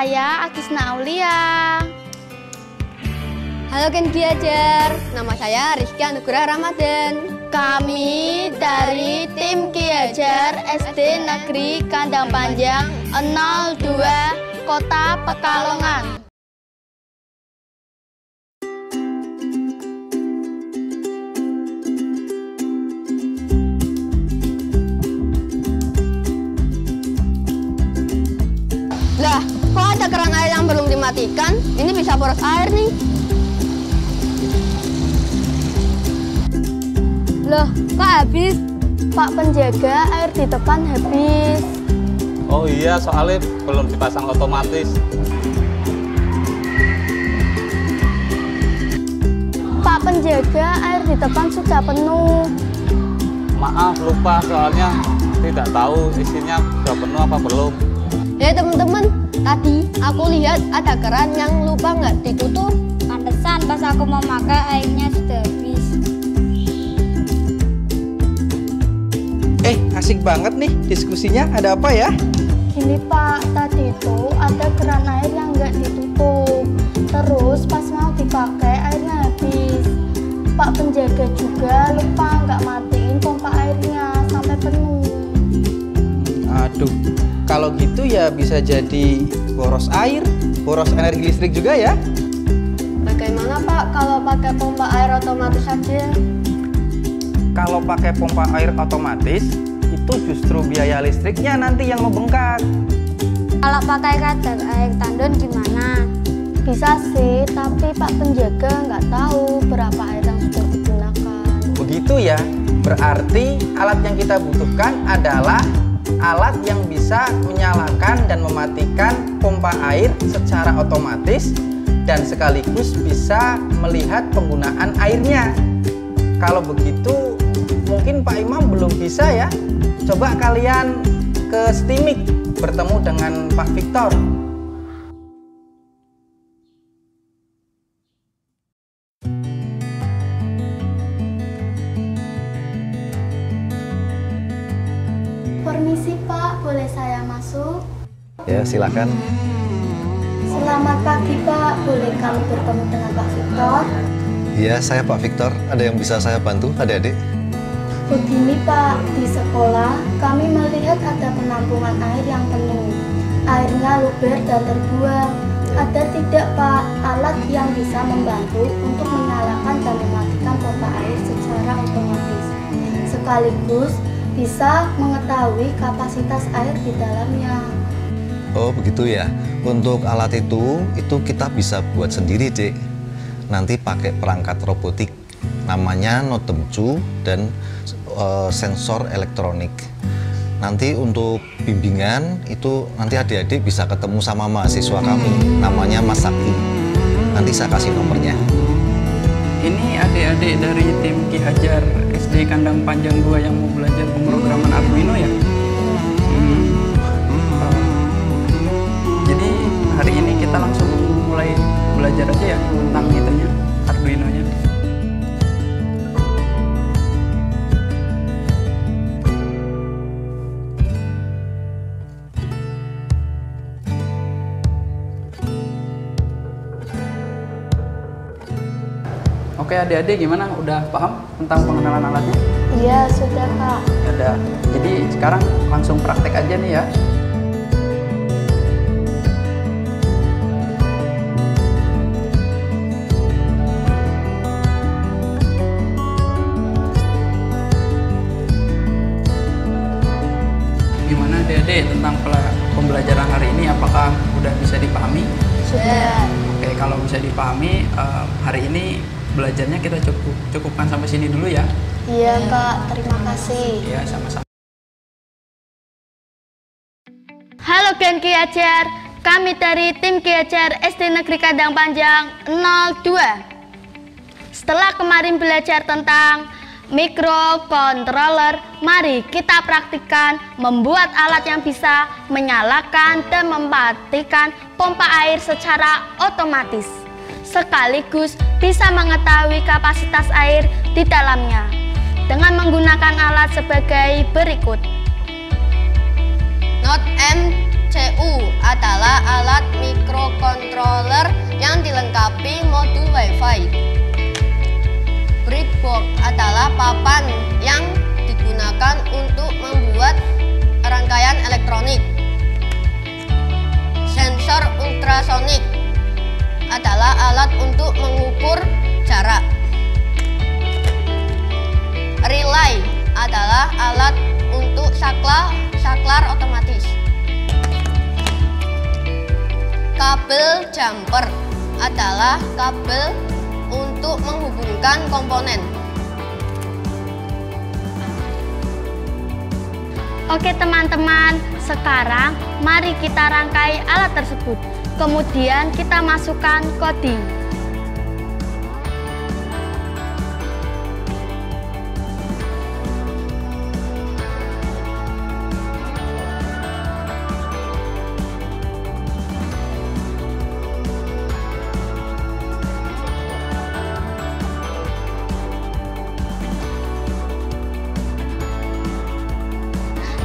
saya Agisna Aulia. Halo Ken Kihajar, nama saya Rizky Anugrah Ramadhan. Kami dari tim Kihajar SD Negeri Kandang Panjang 02, Kota Pekalongan. Lah, kok ada keran air yang belum dimatikan? Ini bisa boros air nih. Loh, kok habis? Pak penjaga, air di depan habis. Oh iya, soalnya belum dipasang otomatis. Pak penjaga, air di depan sudah penuh. Maaf, lupa soalnya tidak tahu isinya sudah penuh apa belum. Ya teman-teman, tadi aku lihat ada keran yang lupa nggak ditutup. Pantesan pas aku mau pakai airnya sudah habis. Asik banget nih diskusinya, ada apa ya? Gini Pak, tadi itu ada keran air yang nggak ditutup. Terus pas mau dipakai airnya habis. Pak penjaga juga lupa nggak matiin pompa airnya sampai penuh. Aduh, kalau gitu ya bisa jadi boros air, boros energi listrik juga ya. Bagaimana Pak kalau pakai pompa air otomatis saja? Kalau pakai pompa air otomatis, itu justru biaya listriknya nanti yang membengkak. Kalau pakai kadar air tandon gimana? Bisa sih, tapi Pak penjaga nggak tahu berapa air yang sudah digunakan. Begitu ya, berarti alat yang kita butuhkan adalah alat yang bisa menyalakan dan mematikan pompa air secara otomatis dan sekaligus bisa melihat penggunaan airnya. Kalau begitu, mungkin Pak Imam belum bisa ya. Coba kalian ke Stimik bertemu dengan Pak Victor. Permisi Pak, boleh saya masuk? Ya, silakan. Selamat pagi Pak, boleh kami bertemu dengan Pak Victor? Iya, saya Pak Victor. Ada yang bisa saya bantu, adik-adik? Begini Pak, di sekolah kami melihat ada penampungan air yang penuh. Airnya luber dan terbuang. Ada tidak Pak, alat yang bisa membantu untuk menyalakan dan mematikan pompa air secara otomatis? Sekaligus bisa mengetahui kapasitas air di dalamnya. Oh begitu ya, untuk alat itu kita bisa buat sendiri Dek. Nanti pakai perangkat robotik, namanya NodeMCU dan sensor elektronik. Nanti untuk bimbingan itu nanti adik-adik bisa ketemu sama mahasiswa kami, namanya Mas Sakti. Nanti saya kasih nomornya. Ini adik-adik dari tim Kihajar SD Kandang Panjang 2 yang mau belajar pemrograman Arduino ya? Jadi hari ini kita langsung mulai belajar aja ya tentang itunya, Arduino-nya. Oke adik-adik, gimana? Udah paham tentang pengenalan alatnya? Iya, sudah Pak. Udah, jadi sekarang langsung praktek aja nih ya. Tentang pembelajaran hari ini, apakah sudah bisa dipahami? Sudah. Oke, kalau bisa dipahami, hari ini belajarnya kita cukupkan sampai sini dulu ya. Iya Pak, terima kasih. Iya, sama-sama. Halo Ken Kihajar, kami dari tim Kihajar SD Negeri Kandang Panjang 02. Setelah kemarin belajar tentang mikrokontroler, mari kita praktikkan membuat alat yang bisa menyalakan dan mematikan pompa air secara otomatis, sekaligus bisa mengetahui kapasitas air di dalamnya dengan menggunakan alat sebagai berikut. NodeMCU adalah alat mikrokontroler gawai. Breadboard adalah papan yang digunakan untuk membuat rangkaian elektronik. Sensor ultrasonik adalah alat untuk mengukur jarak. Relay adalah alat untuk saklar otomatis. Kabel jumper adalah kabel untuk menghubungkan komponen. Oke teman-teman, sekarang mari kita rangkai alat tersebut. Kemudian kita masukkan coding.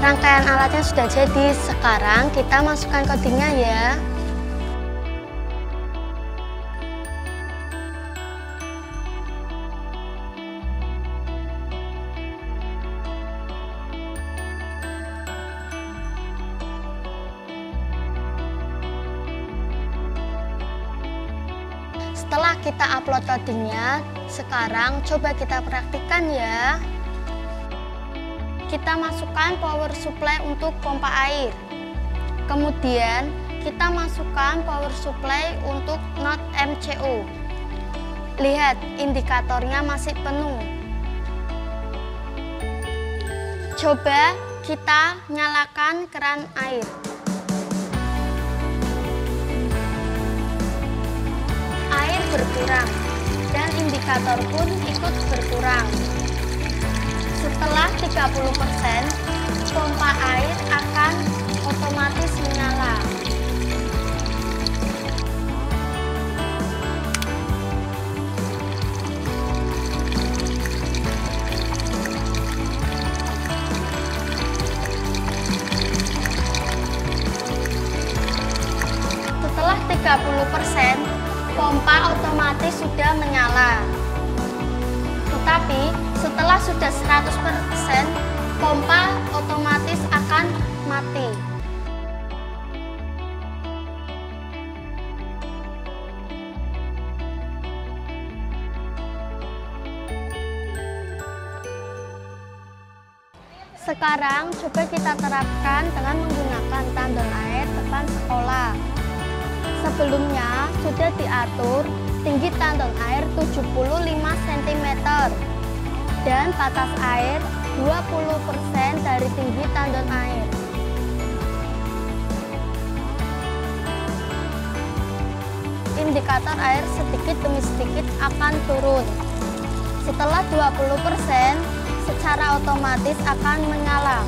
Rangkaian alatnya sudah jadi, sekarang kita masukkan codingnya ya. Setelah kita upload codingnya, sekarang coba kita praktikkan ya. Kita masukkan power supply untuk pompa air. Kemudian kita masukkan power supply untuk NodeMCU. Lihat, indikatornya masih penuh. Coba kita nyalakan keran air. Air berkurang dan indikator pun ikut berkurang. Setelah 30%, pompa air akan otomatis menyala. Setelah 30%, pompa otomatis sudah menyala. Tetapi setelah sudah 100%, pompa otomatis akan mati. Sekarang coba kita terapkan dengan menggunakan tandon air depan sekolah. Sebelumnya sudah diatur tinggi tandon air 75 cm. Dan batas air 20% dari tinggi tandon air. Indikator air sedikit demi sedikit akan turun. Setelah 20%, secara otomatis akan menyala.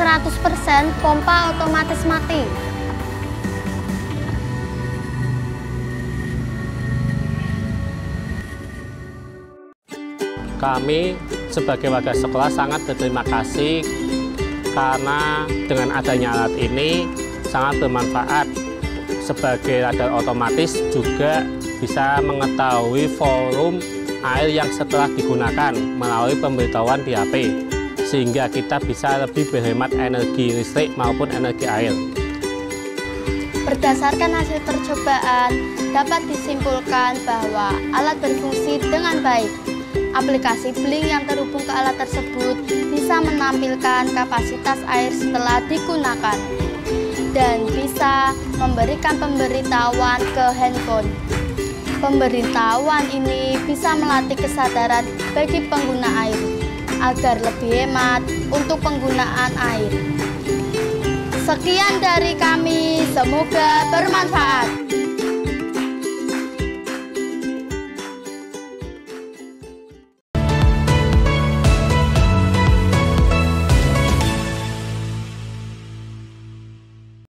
Saat 100%, pompa otomatis mati. Kami sebagai warga sekolah sangat berterima kasih karena dengan adanya alat ini sangat bermanfaat. Sebagai radar otomatis juga bisa mengetahui volume air yang setelah digunakan melalui pemberitahuan di HP, sehingga kita bisa lebih berhemat energi listrik maupun energi air. Berdasarkan hasil percobaan, dapat disimpulkan bahwa alat berfungsi dengan baik. Aplikasi Blink yang terhubung ke alat tersebut bisa menampilkan kapasitas air setelah digunakan dan bisa memberikan pemberitahuan ke handphone. Pemberitahuan ini bisa melatih kesadaran bagi pengguna air agar lebih hemat untuk penggunaan air. Sekian dari kami, semoga bermanfaat.